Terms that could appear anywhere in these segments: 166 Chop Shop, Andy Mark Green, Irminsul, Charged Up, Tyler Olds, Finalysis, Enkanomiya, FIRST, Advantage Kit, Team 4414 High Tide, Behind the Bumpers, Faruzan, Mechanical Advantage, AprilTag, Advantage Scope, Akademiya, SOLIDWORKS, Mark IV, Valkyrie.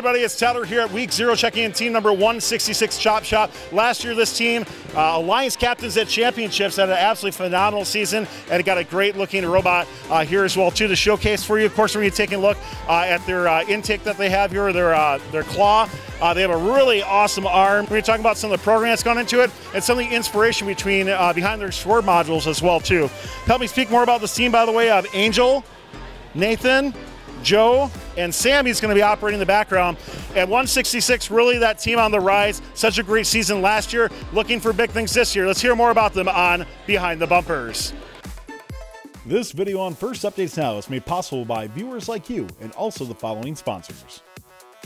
everybody, it's Tyler here at Week 0, checking in team number 166 Chop Shop. Last year, this team, Alliance Captains at Championships, had an absolutely phenomenal season, and it got a great-looking robot here as well, too, to showcase for you. Of course, we're going to be taking a look at their intake that they have here, their claw. They have a really awesome arm. We're going to talk about some of the programming that's gone into it and some of the inspiration behind their sword modules as well, too. Help me speak more about this team, by the way, of Angel, Nathan, Joe, and Sammy's going to be operating in the background. At 166, really that team on the rise. Such a great season last year. Looking for big things this year. Let's hear more about them on Behind the Bumpers. This video on First Updates Now is made possible by viewers like you and also the following sponsors.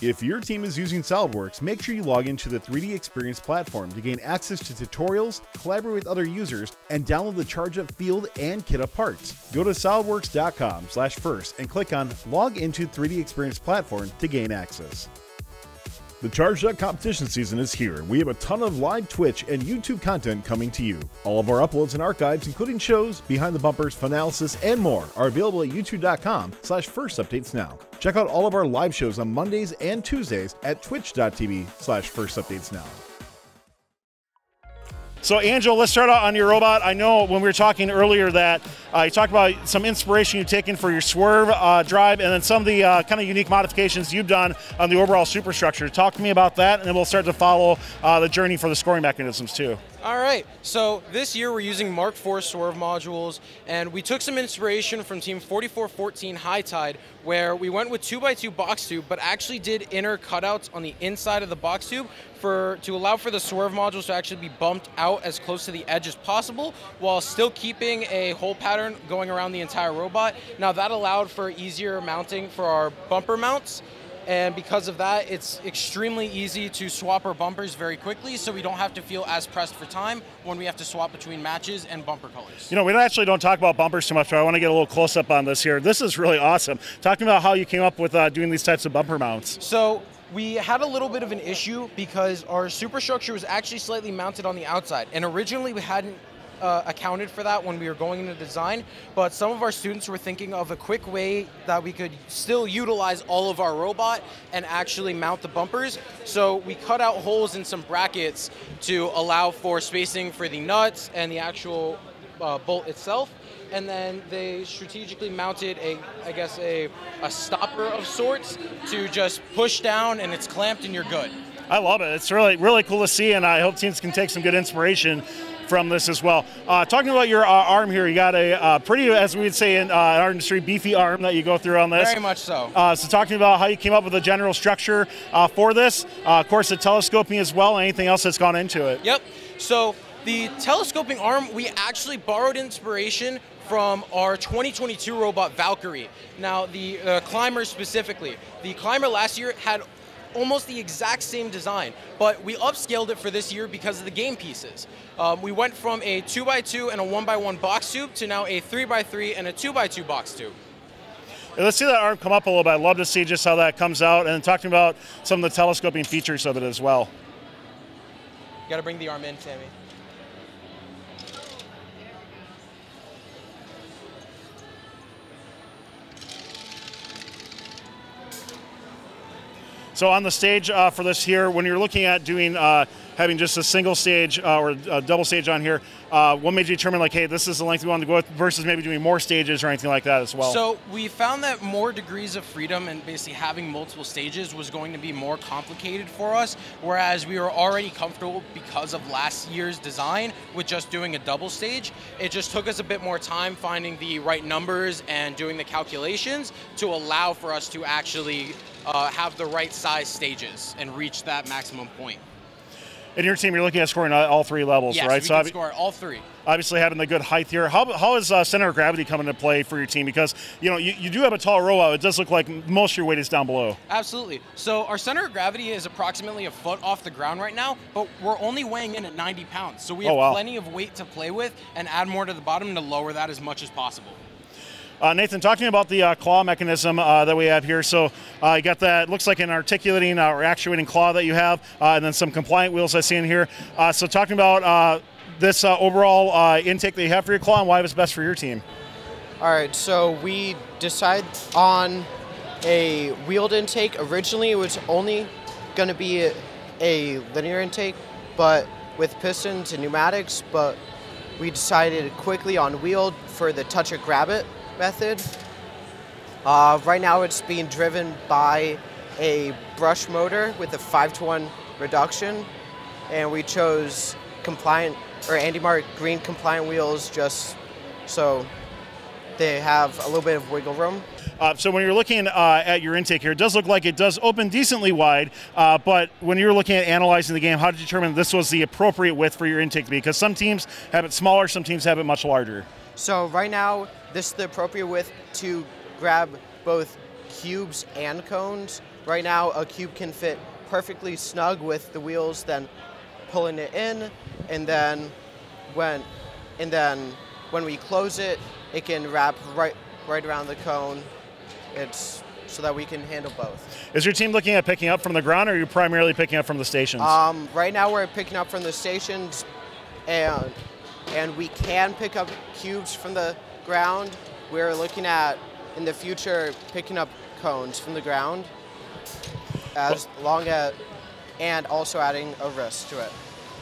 If your team is using SOLIDWORKS, make sure you log into the 3D Experience platform to gain access to tutorials, collaborate with other users, and download the Charged Up Field and Kit Up Parts. Go to solidworks.com/first and click on Log into 3D Experience platform to gain access. The Charged Up competition season is here. We have a ton of live Twitch and YouTube content coming to you. All of our uploads and archives, including shows, Behind the Bumpers, Finalysis, and more, are available at youtube.com/firstupdatesnow. Check out all of our live shows on Mondays and Tuesdays at twitch.tv/firstupdatesnow. So, Angel, let's start out on your robot. I know when we were talking earlier that you talked about some inspiration you've taken for your swerve drive and then some of the kind of unique modifications you've done on the overall superstructure. Talk to me about that, and then we'll start to follow the journey for the scoring mechanisms, too. All right, so this year we're using Mark IV swerve modules, and we took some inspiration from Team 4414 High Tide, where we went with 2x2 box tube, but actually did inner cutouts on the inside of the box tube to allow for the swerve modules to actually be bumped out as close to the edge as possible, while still keeping a hole pattern going around the entire robot. Now that allowed for easier mounting for our bumper mounts. And because of that, it's extremely easy to swap our bumpers very quickly, so we don't have to feel as pressed for time when we have to swap between matches and bumper colors. You know, we actually don't talk about bumpers too much, but I want to get a little close-up on this here. This is really awesome. Talk to me about how you came up with doing these types of bumper mounts. So we had a little bit of an issue because our superstructure was actually slightly mounted on the outside, and originally we hadn't accounted for that when we were going into design, but some of our students were thinking of a quick way that we could still utilize all of our robot and actually mount the bumpers. So we cut out holes in some brackets to allow for spacing for the nuts and the actual bolt itself. And then they strategically mounted a stopper of sorts to just push down, and it's clamped and you're good. I love it. It's really, really cool to see, and I hope teams can take some good inspiration from this as well. Talking about your arm here, you got a pretty, as we'd say in our industry, beefy arm that you go through on this. Very much so. So talking about how you came up with the general structure for this, of course the telescoping as well, and anything else that's gone into it. Yep, so the telescoping arm, we actually borrowed inspiration from our 2022 robot Valkyrie. Now the climber specifically. The climber last year had almost the exact same design, but we upscaled it for this year because of the game pieces. We went from a 2x2 and a 1x1 box tube to now a 3x3 and a 2x2 box tube. Let's see that arm come up a little bit. I'd love to see just how that comes out, and talking about some of the telescoping features of it as well. You gotta bring the arm in, Sammy. So on the stage for this here, when you're looking at doing having just a single stage or a double stage on here, what made you determine like, hey, this is the length we want to go with versus maybe doing more stages or anything like that as well? So we found that more degrees of freedom and basically having multiple stages was going to be more complicated for us, whereas we were already comfortable because of last year's design with just doing a double stage. It just took us a bit more time finding the right numbers and doing the calculations to allow for us to actually have the right size stages and reach that maximum point. In your team, you're looking at scoring all three levels, yes, right? Yes, we can score all three. Obviously having the good height here. How is center of gravity coming into play for your team? Because, you know, you do have a tall robot. It does look like most of your weight is down below. Absolutely. So our center of gravity is approximately a foot off the ground right now, but we're only weighing in at 90 pounds. So we have plenty of weight to play with and add more to the bottom to lower that as much as possible. Nathan, talk to me about the claw mechanism that we have here. So you got that, looks like an articulating or actuating claw that you have, and then some compliant wheels I see in here. So talking about this overall intake that you have for your claw and why it was best for your team. All right, so we decide on a wheeled intake. Originally it was only going to be a linear intake, but with pistons and pneumatics, but we decided quickly on wheeled for the touch or grab it method. Right now it's being driven by a brush motor with a 5-to-1 reduction, and we chose compliant, or Andy Mark Green compliant wheels, just so they have a little bit of wiggle room. So when you're looking at your intake here, it does look like it does open decently wide, but when you're looking at analyzing the game, how to determine this was the appropriate width for your intake to be? Because some teams have it smaller, some teams have it much larger. So right now, this is the appropriate width to grab both cubes and cones. Right now, a cube can fit perfectly snug with the wheels, then pulling it in, and then when we close it, it can wrap right around the cone. It's so that we can handle both. Is your team looking at picking up from the ground, or are you primarily picking up from the stations? Right now we're picking up from the stations, and we can pick up cubes from the ground. We're looking at, in the future, picking up cones from the ground, as long as, and also adding a wrist to it.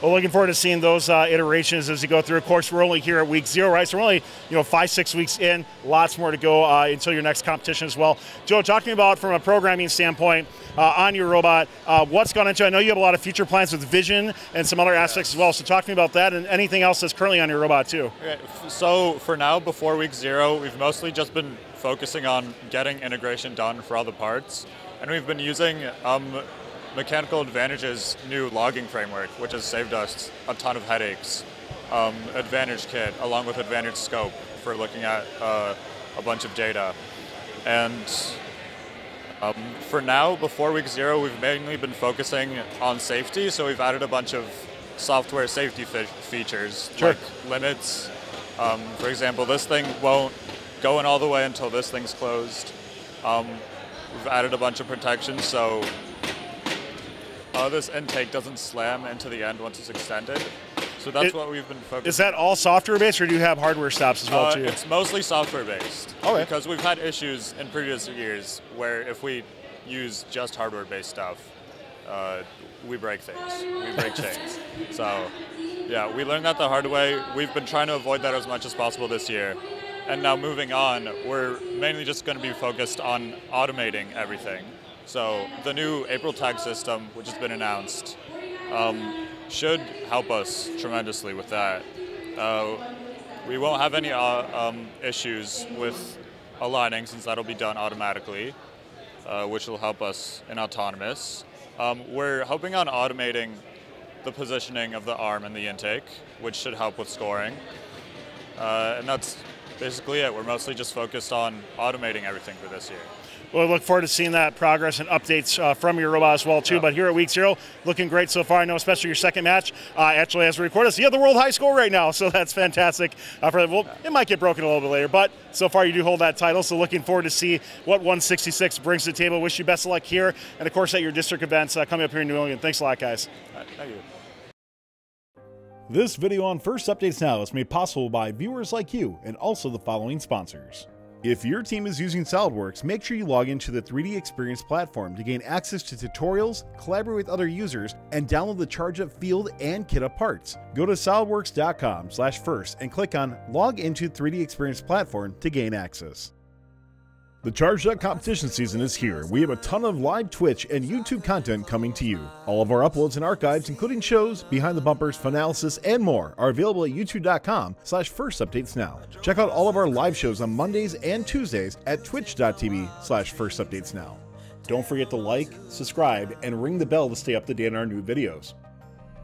Well, looking forward to seeing those iterations as you go through. Of course, we're only here at week 0, right? So we're only, you know, 5-6 weeks in. Lots more to go until your next competition as well. Joe, talking about from a programming standpoint on your robot, what's gone into it? I know you have a lot of future plans with vision and some other aspects as well. So talk to me about that and anything else that's currently on your robot too. So for now, before week 0, we've mostly just been focusing on getting integration done for all the parts, and we've been using Mechanical Advantage's new logging framework, which has saved us a ton of headaches. Advantage Kit, along with Advantage Scope, for looking at a bunch of data. And for now, before week 0, we've mainly been focusing on safety, so we've added a bunch of software safety features, sure, like limits. For example, this thing won't go in all the way until this thing's closed. We've added a bunch of protections, so this intake doesn't slam into the end once it's extended. So that's what we've been focusing on. Is that all software-based, or do you have hardware stops as well, too? It's mostly software-based. Okay. Because we've had issues in previous years where if we use just hardware-based stuff, we break things. We break chains. So, yeah, we learned that the hard way. We've been trying to avoid that as much as possible this year. And now moving on, we're mainly just going to be focused on automating everything. So the new AprilTag system, which has been announced, should help us tremendously with that. We won't have any issues with aligning, since that'll be done automatically, which will help us in autonomous. We're hoping on automating the positioning of the arm and the intake, which should help with scoring. And that's basically it. We're mostly just focused on automating everything for this year. Well, I look forward to seeing that progress and updates from your robot as well, too. Yeah. But here at week 0, looking great so far. I know, especially your second match, actually, as we record this, you have the world high score right now, so that's fantastic. Well, it might get broken a little bit later, but so far you do hold that title. So looking forward to see what 166 brings to the table. Wish you best of luck here, and of course at your district events coming up here in New England. Thanks a lot, guys. Thank you. This video on First Updates Now is made possible by viewers like you, and also the following sponsors. If your team is using SOLIDWORKS, make sure you log into the 3D Experience platform to gain access to tutorials, collaborate with other users, and download the Charged Up field and kit of parts. Go to solidworks.com/first and click on Log into 3D Experience platform to gain access. The Charged Up competition season is here. We have a ton of live Twitch and YouTube content coming to you. All of our uploads and archives, including shows, Behind the Bumpers, Finalysis, and more, are available at youtube.com/firstupdatesnow. Check out all of our live shows on Mondays and Tuesdays at twitch.tv/firstupdatesnow. Don't forget to like, subscribe, and ring the bell to stay up to date on our new videos.